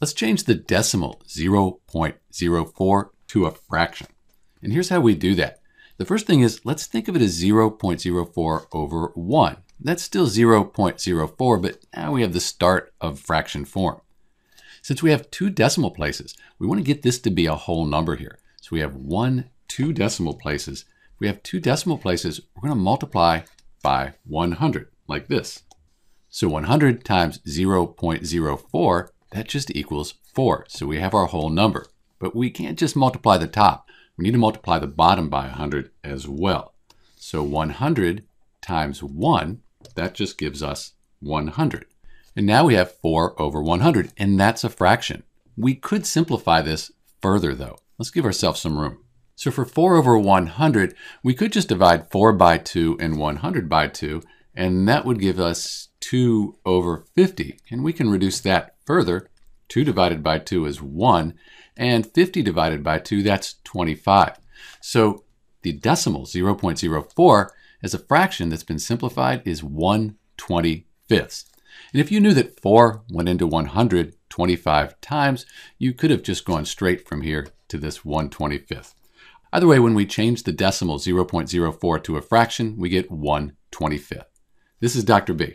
Let's change the decimal 0.04 to a fraction. And here's how we do that. The first thing is, let's think of it as 0.04 over 1. That's still 0.04, but now we have the start of fraction form. Since we have two decimal places, we want to get this to be a whole number here. So we have 1, 2 decimal places. If we have two decimal places, we're going to multiply by 100, like this. So 100 times 0.04, that just equals 4. So we have our whole number. But we can't just multiply the top. We need to multiply the bottom by 100 as well. So 100 times 1, that just gives us 100. And now we have 4 over 100, and that's a fraction. We could simplify this further, though. Let's give ourselves some room. So for 4 over 100, we could just divide 4 by 2 and 100 by 2, and that would give us 2 over 50. And we can reduce that further. 2 divided by 2 is 1, and 50 divided by 2, that's 25. So the decimal 0.04 as a fraction that's been simplified is 1/25. And if you knew that 4 went into 100 25 times, you could have just gone straight from here to this 1/25. Either way, when we change the decimal 0.04 to a fraction, we get 1/25. This is Dr. B.